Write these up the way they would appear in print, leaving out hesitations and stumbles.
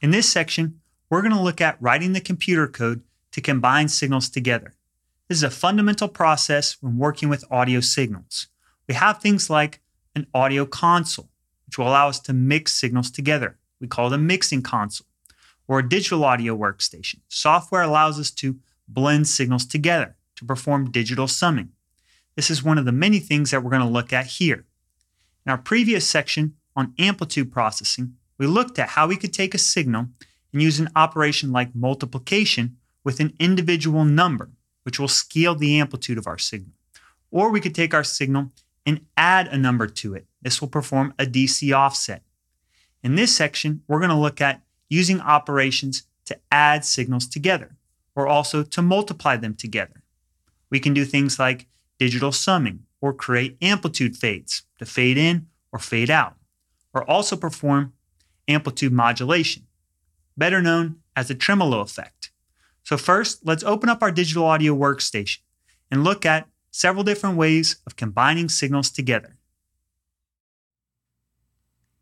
In this section, we're going to look at writing the computer code to combine signals together. This is a fundamental process when working with audio signals. We have things like an audio console, which will allow us to mix signals together. We call it a mixing console, or a digital audio workstation. Software allows us to blend signals together to perform digital summing. This is one of the many things that we're going to look at here. In our previous section on amplitude processing, we looked at how we could take a signal and use an operation like multiplication with an individual number, which will scale the amplitude of our signal. Or we could take our signal and add a number to it. This will perform a DC offset. In this section, we're going to look at using operations to add signals together, or also to multiply them together. We can do things like digital summing, or create amplitude fades to fade in or fade out, or also perform amplitude modulation, better known as the tremolo effect. So first, let's open up our digital audio workstation and look at several different ways of combining signals together.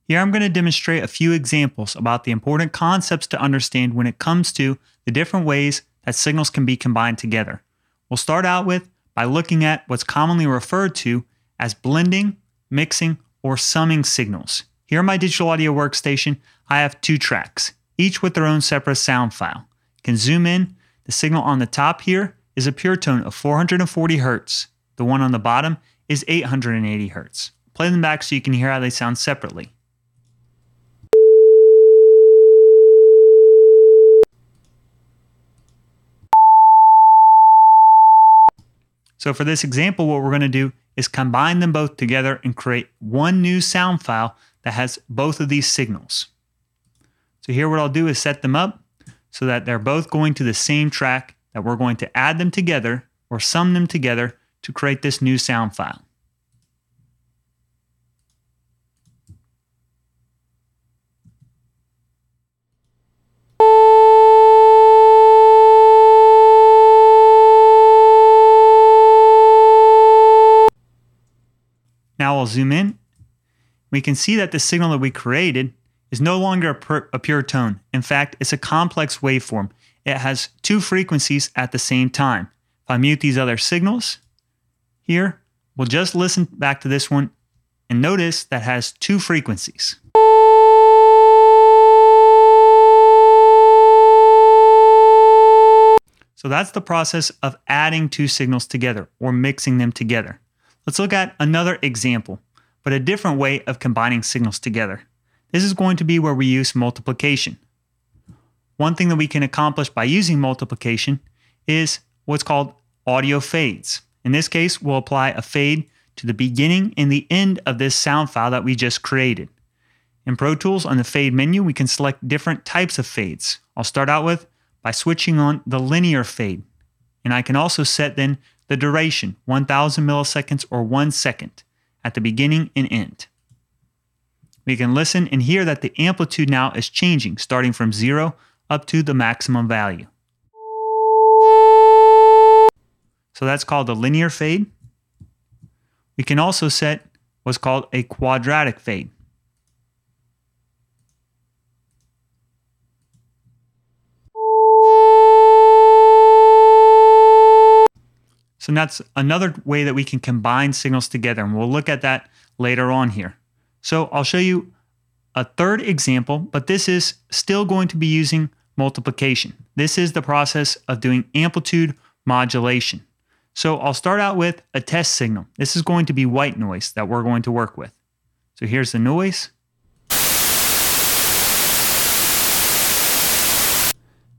Here I'm going to demonstrate a few examples about the important concepts to understand when it comes to the different ways that signals can be combined together. We'll start out with by looking at what's commonly referred to as blending, mixing, or summing signals. Here in my digital audio workstation, I have two tracks, each with their own separate sound file. Can zoom in. The signal on the top here is a pure tone of 440 Hz. The one on the bottom is 880 Hz. Play them back so you can hear how they sound separately. So for this example, what we're going to do is combine them both together and create one new sound file that has both of these signals. So here what I'll do is set them up so that they're both going to the same track that we're going to add them together or sum them together to create this new sound file. Now I'll zoom in. We can see that the signal that we created is no longer a pure tone. In fact, it's a complex waveform. It has two frequencies at the same time. If I mute these other signals here, we'll just listen back to this one and notice that has two frequencies. So that's the process of adding two signals together or mixing them together. Let's look at another example, but a different way of combining signals together. This is going to be where we use multiplication. One thing that we can accomplish by using multiplication is what's called audio fades. In this case, we'll apply a fade to the beginning and the end of this sound file that we just created. In Pro Tools, on the fade menu, we can select different types of fades. I'll start out with by switching on the linear fade, and I can also set then the duration, 1000 milliseconds or 1 second, at the beginning and end. We can listen and hear that the amplitude now is changing, starting from 0 up to the maximum value. So that's called the linear fade. We can also set what's called a quadratic fade. So that's another way that we can combine signals together, and we'll look at that later on here. So I'll show you a third example, but this is still going to be using multiplication. This is the process of doing amplitude modulation. So I'll start out with a test signal. This is going to be white noise that we're going to work with. So here's the noise.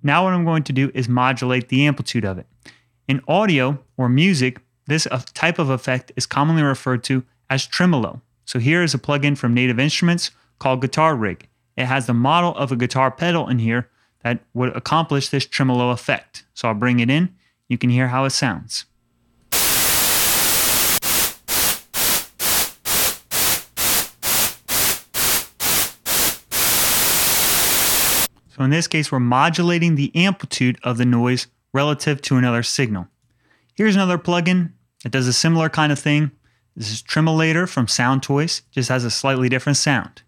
Now what I'm going to do is modulate the amplitude of it. In audio or music, this type of effect is commonly referred to as tremolo. So here is a plugin from Native Instruments called Guitar Rig. It has the model of a guitar pedal in here that would accomplish this tremolo effect. So I'll bring it in. You can hear how it sounds. So in this case, we're modulating the amplitude of the noise relative to another signal. Here's another plugin that does a similar kind of thing. This is Tremolator from SoundToys, just has a slightly different sound.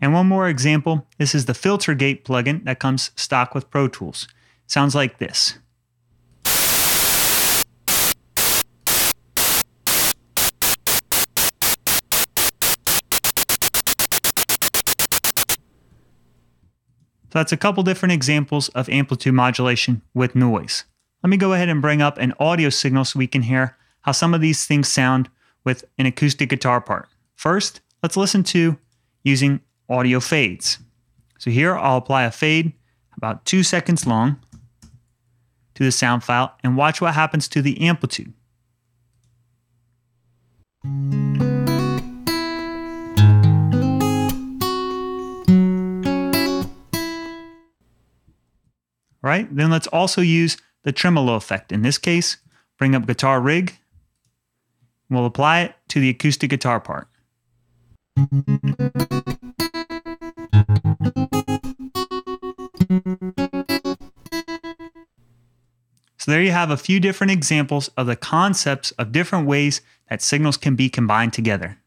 And one more example, this is the Filter Gate plugin that comes stock with Pro Tools. It sounds like this. So that's a couple different examples of amplitude modulation with noise. Let me go ahead and bring up an audio signal so we can hear how some of these things sound with an acoustic guitar part. First, let's listen to using audio fades. So here I'll apply a fade about 2 seconds long to the sound file and watch what happens to the amplitude. All right, then let's also use the tremolo effect. In this case, bring up Guitar Rig. We'll apply it to the acoustic guitar part. So there you have a few different examples of the concepts of different ways that signals can be combined together.